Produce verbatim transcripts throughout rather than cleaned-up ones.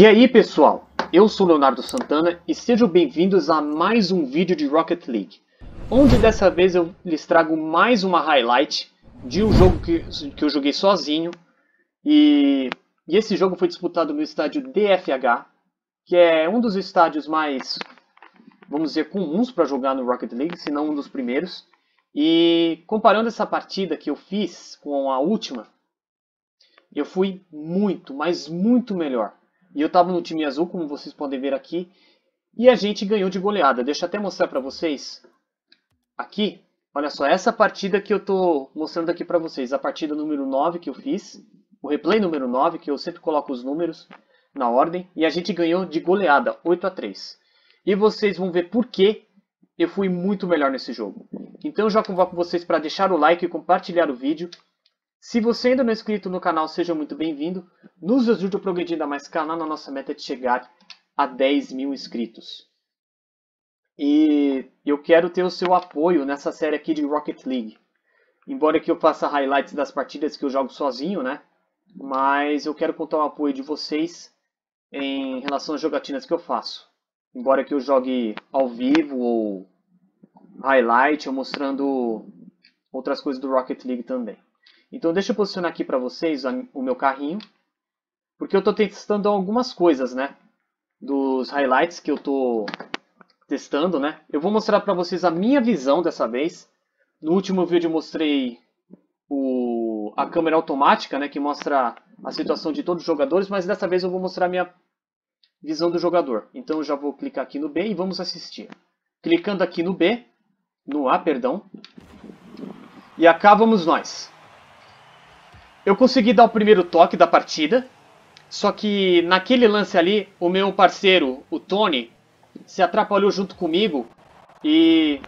E aí pessoal, eu sou Leonardo Santana e sejam bem-vindos a mais um vídeo de Rocket League, onde dessa vez eu lhes trago mais uma highlight de um jogo que, que eu joguei sozinho e, e esse jogo foi disputado no estádio D F H, que é um dos estádios mais, vamos dizer, comuns para jogar no Rocket League, se não um dos primeiros. E comparando essa partida que eu fiz com a última, eu fui muito, mas muito melhor. E eu estava no time azul, como vocês podem ver aqui, e a gente ganhou de goleada. Deixa eu até mostrar para vocês aqui. Olha só, essa partida que eu estou mostrando aqui para vocês, a partida número nove que eu fiz, o replay número nove, que eu sempre coloco os números na ordem, e a gente ganhou de goleada, oito a três. E vocês vão ver por que eu fui muito melhor nesse jogo. Então eu já convoco vocês para deixar o like e compartilhar o vídeo. Se você ainda não é inscrito no canal, seja muito bem-vindo. Nos ajude a progredir ainda mais canal, na nossa meta de chegar a dez mil inscritos. E eu quero ter o seu apoio nessa série aqui de Rocket League. Embora que eu faça highlights das partidas que eu jogo sozinho, né? Mas eu quero contar o apoio de vocês em relação às jogatinas que eu faço. Embora que eu jogue ao vivo ou highlight, ou mostrando outras coisas do Rocket League também. Então deixa eu posicionar aqui para vocês o meu carrinho, porque eu estou testando algumas coisas, né? Dos highlights que eu estou testando, né? Eu vou mostrar para vocês a minha visão dessa vez. No último vídeo eu mostrei o, a câmera automática, né? Que mostra a situação de todos os jogadores, mas dessa vez eu vou mostrar a minha visão do jogador. Então eu já vou clicar aqui no B e vamos assistir. Clicando aqui no B, no A, perdão. E acá vamos nós. Eu consegui dar o primeiro toque da partida, só que naquele lance ali, o meu parceiro, o Tony, se atrapalhou junto comigo e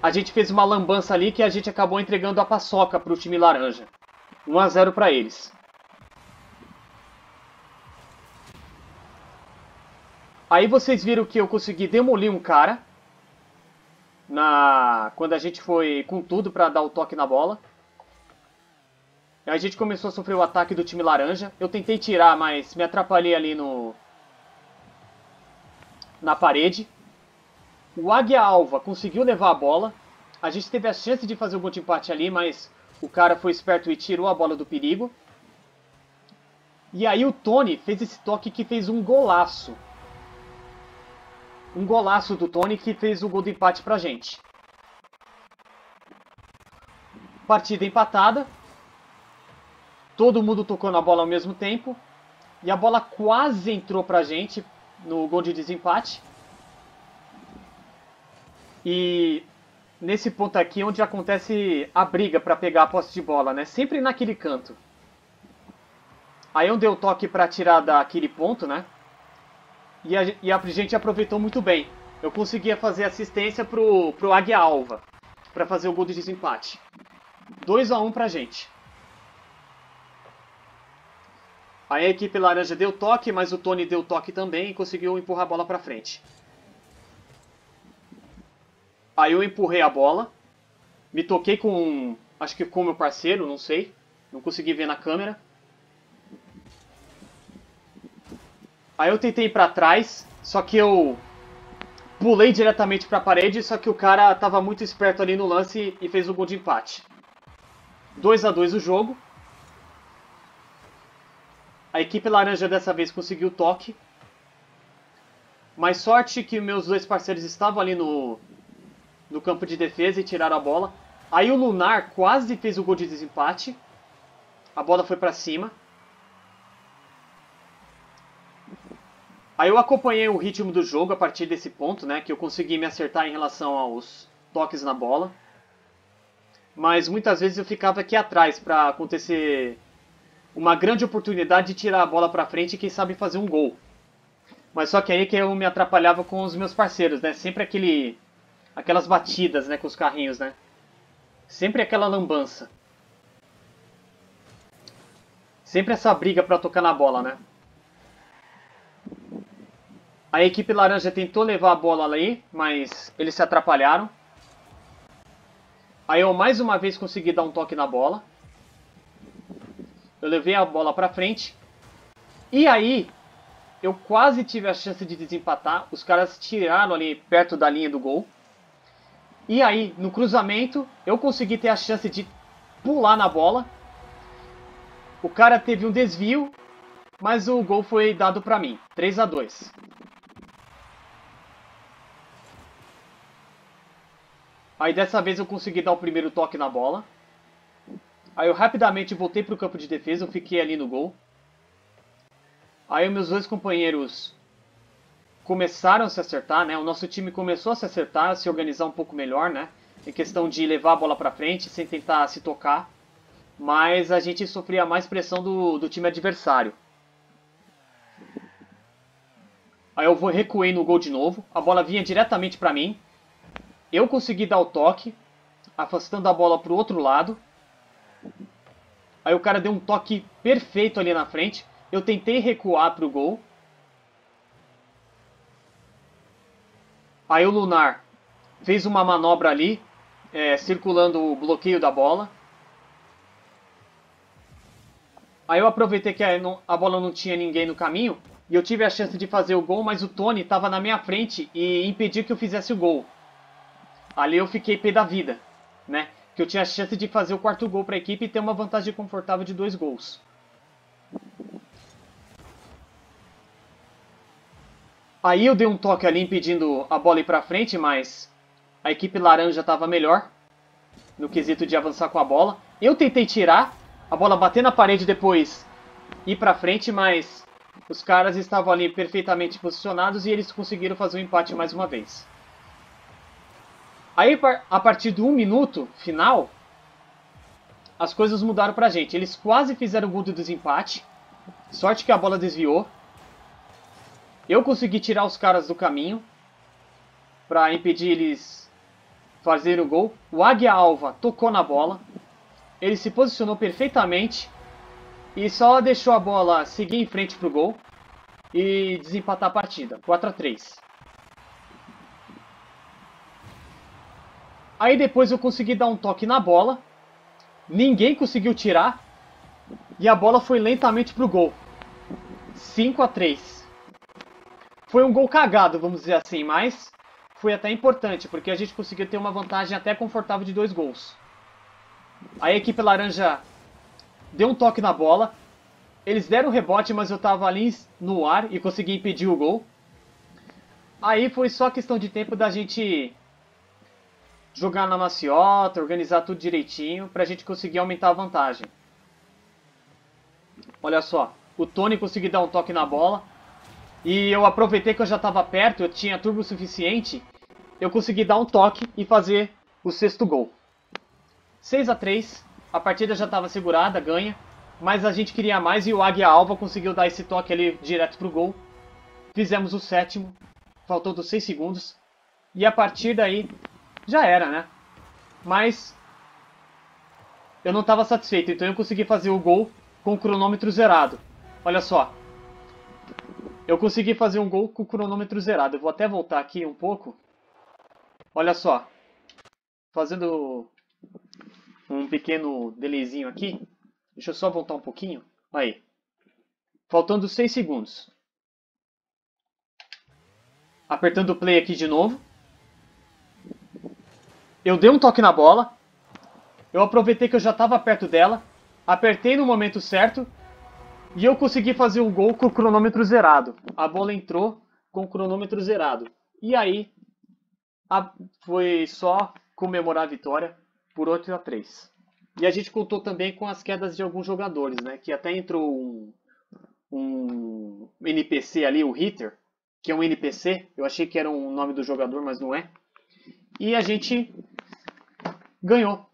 a gente fez uma lambança ali que a gente acabou entregando a paçoca para o time laranja. um a zero para eles. Aí vocês viram que eu consegui demolir um cara na... quando a gente foi com tudo para dar o toque na bola. A gente começou a sofrer o ataque do time laranja. Eu tentei tirar, mas me atrapalhei ali no... na parede. O Águia Alva conseguiu levar a bola. A gente teve a chance de fazer um gol de empate ali, mas o cara foi esperto e tirou a bola do perigo. E aí o Tony fez esse toque que fez um golaço. Um golaço do Tony que fez o gol de empate pra gente. Partida empatada. Todo mundo tocou na bola ao mesmo tempo. E a bola quase entrou pra gente no gol de desempate. E nesse ponto aqui onde acontece a briga pra pegar a posse de bola, né? Sempre naquele canto. Aí eu dei o toque pra tirar daquele ponto, né? E a, e a gente aproveitou muito bem. Eu conseguia fazer assistência pro, pro Águia Alva pra fazer o gol de desempate. dois a um pra gente. Aí a equipe laranja deu toque, mas o Tony deu toque também e conseguiu empurrar a bola pra frente. Aí eu empurrei a bola, me toquei com, acho que com o meu parceiro, não sei, não consegui ver na câmera. Aí eu tentei ir pra trás, só que eu pulei diretamente pra parede, só que o cara tava muito esperto ali no lance e fez o gol de empate. dois a dois o jogo. A equipe laranja dessa vez conseguiu o toque. Mas sorte que meus dois parceiros estavam ali no, no campo de defesa e tiraram a bola. Aí o Lunar quase fez o gol de desempate. A bola foi pra cima. Aí eu acompanhei o ritmo do jogo a partir desse ponto, né? Que eu consegui me acertar em relação aos toques na bola. Mas muitas vezes eu ficava aqui atrás pra acontecer... uma grande oportunidade de tirar a bola pra frente e quem sabe fazer um gol. Mas só que aí que eu me atrapalhava com os meus parceiros, né? Sempre aquele, aquelas batidas, né? Com os carrinhos, né? Sempre aquela lambança. Sempre essa briga pra tocar na bola, né? A equipe laranja tentou levar a bola ali, mas eles se atrapalharam. Aí eu mais uma vez consegui dar um toque na bola. Eu levei a bola pra frente. E aí, Eu quase tive a chance de desempatar. Os caras tiraram ali perto da linha do gol. E aí, no cruzamento, eu consegui ter a chance de pular na bola. O cara teve um desvio, mas o gol foi dado pra mim. três a dois. Aí dessa vez eu consegui dar o primeiro toque na bola. Aí eu rapidamente voltei pro campo de defesa, eu fiquei ali no gol. Aí meus dois companheiros começaram a se acertar, né? O nosso time começou a se acertar, a se organizar um pouco melhor, né? Em questão de levar a bola pra frente, sem tentar se tocar. Mas a gente sofria mais pressão do, do time adversário. Aí eu vou recuei no gol de novo. A bola vinha diretamente pra mim. Eu consegui dar o toque, afastando a bola pro outro lado. Aí o cara deu um toque perfeito ali na frente. Eu tentei recuar pro gol. Aí o Lunar fez uma manobra ali, é, circulando o bloqueio da bola. Aí eu aproveitei que a, não, a bola não tinha ninguém no caminho. E eu tive a chance de fazer o gol, mas o Tony estava na minha frente e impediu que eu fizesse o gol. Ali eu fiquei pé da vida, né? Que eu tinha a chance de fazer o quarto gol para a equipe e ter uma vantagem confortável de dois gols. Aí eu dei um toque ali impedindo a bola ir para frente, mas a equipe laranja estava melhor no quesito de avançar com a bola. Eu tentei tirar, a bola bater na parede e depois ir para frente, mas os caras estavam ali perfeitamente posicionados e eles conseguiram fazer o empate mais uma vez. Aí, a partir do um minuto final, as coisas mudaram pra gente. Eles quase fizeram o gol do desempate. Sorte que a bola desviou. Eu consegui tirar os caras do caminho pra impedir eles fazerem o gol. O Águia Alva tocou na bola. Ele se posicionou perfeitamente e só deixou a bola seguir em frente pro gol e desempatar a partida. quatro a três. Aí depois eu consegui dar um toque na bola. Ninguém conseguiu tirar. E a bola foi lentamente pro gol. cinco a três. Foi um gol cagado, vamos dizer assim. Mas foi até importante, porque a gente conseguiu ter uma vantagem até confortável de dois gols. Aí a equipe laranja deu um toque na bola. Eles deram um rebote, mas eu tava ali no ar e consegui impedir o gol. Aí foi só questão de tempo da gente jogar na maciota, organizar tudo direitinho pra gente conseguir aumentar a vantagem. Olha só, o Tony conseguiu dar um toque na bola e eu aproveitei que eu já estava perto, eu tinha turbo suficiente, eu consegui dar um toque e fazer o sexto gol. seis a três, a partida já estava segurada, ganha, mas a gente queria mais e o Águia Alva conseguiu dar esse toque ali direto pro gol. Fizemos o sétimo, faltando seis segundos e a partir daí já era, né? Mas eu não estava satisfeito, então eu consegui fazer o gol com o cronômetro zerado. Olha só. Eu consegui fazer um gol com o cronômetro zerado. Eu vou até voltar aqui um pouco. Olha só. Fazendo um pequeno delayzinho aqui. Deixa eu só voltar um pouquinho. Aí. Faltando seis segundos. Apertando o play aqui de novo. Eu dei um toque na bola, eu aproveitei que eu já estava perto dela, apertei no momento certo e eu consegui fazer um gol com o cronômetro zerado. A bola entrou com o cronômetro zerado. E aí a, foi só comemorar a vitória por oito a três. E a gente contou também com as quedas de alguns jogadores, né? Que até entrou um, um N P C ali, o Hitter, que é um N P C. Eu achei que era o um nome do jogador, mas não é. E a gente ganhou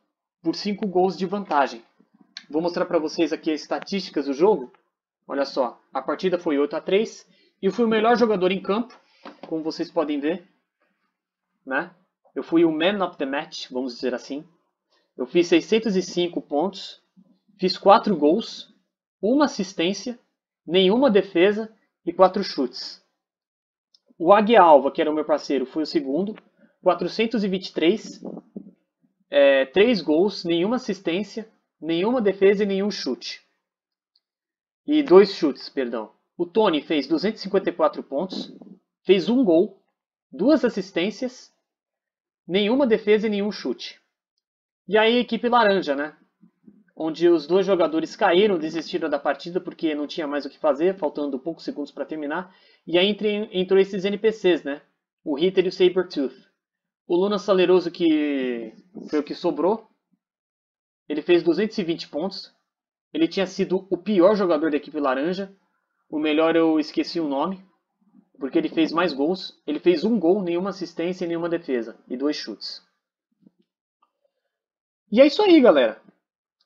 por cinco gols de vantagem. Vou mostrar para vocês aqui as estatísticas do jogo. Olha só, a partida foi oito a três. Eu fui o melhor jogador em campo, como vocês podem ver, né? Eu fui o man of the match, vamos dizer assim. Eu fiz seiscentos e cinco pontos, fiz quatro gols, uma assistência, nenhuma defesa e quatro chutes. O Águia Alva, que era o meu parceiro, foi o segundo. quatrocentos e vinte e três, é, três gols, nenhuma assistência, nenhuma defesa e nenhum chute. E dois chutes, perdão. O Tony fez duzentos e cinquenta e quatro pontos, fez um gol, duas assistências, nenhuma defesa e nenhum chute. E aí a equipe laranja, né? Onde os dois jogadores caíram, desistiram da partida porque não tinha mais o que fazer, faltando poucos segundos para terminar. E aí entre, entrou esses N P Cs, né? O Hitter e o Sabertooth. O Lunar Saleroso, que foi o que sobrou, ele fez duzentos e vinte pontos. Ele tinha sido o pior jogador da equipe laranja. O melhor eu esqueci o nome, porque ele fez mais gols. Ele fez um gol, nenhuma assistência e nenhuma defesa. E dois chutes. E é isso aí, galera.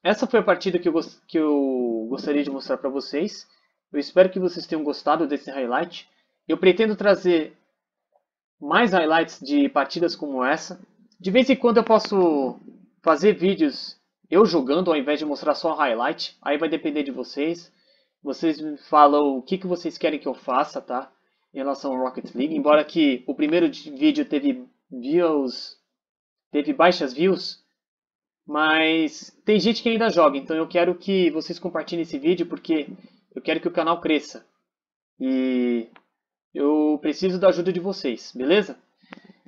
Essa foi a partida que eu, que eu gostaria de mostrar para vocês. Eu espero que vocês tenham gostado desse highlight. Eu pretendo trazer mais highlights de partidas como essa. De vez em quando eu posso fazer vídeos eu jogando, ao invés de mostrar só highlight. Aí vai depender de vocês. Vocês me falam o que, que vocês querem que eu faça, tá? Em relação ao Rocket League. Embora que o primeiro vídeo teve views, teve baixas views. Mas tem gente que ainda joga, então eu quero que vocês compartilhem esse vídeo porque eu quero que o canal cresça. E eu preciso da ajuda de vocês, beleza?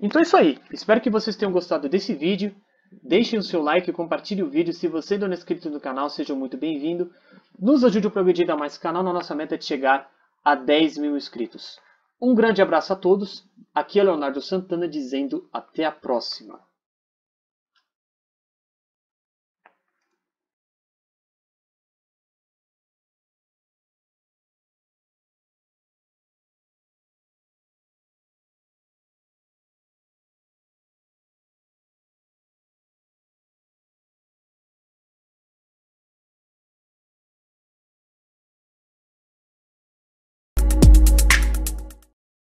Então é isso aí. Espero que vocês tenham gostado desse vídeo. Deixem o seu like, compartilhe o vídeo. Se você ainda não é inscrito no canal, seja muito bem-vindo. Nos ajude a progredir ainda mais o canal na nossa meta de chegar a dez mil inscritos. Um grande abraço a todos. Aqui é Leonardo Santana dizendo até a próxima.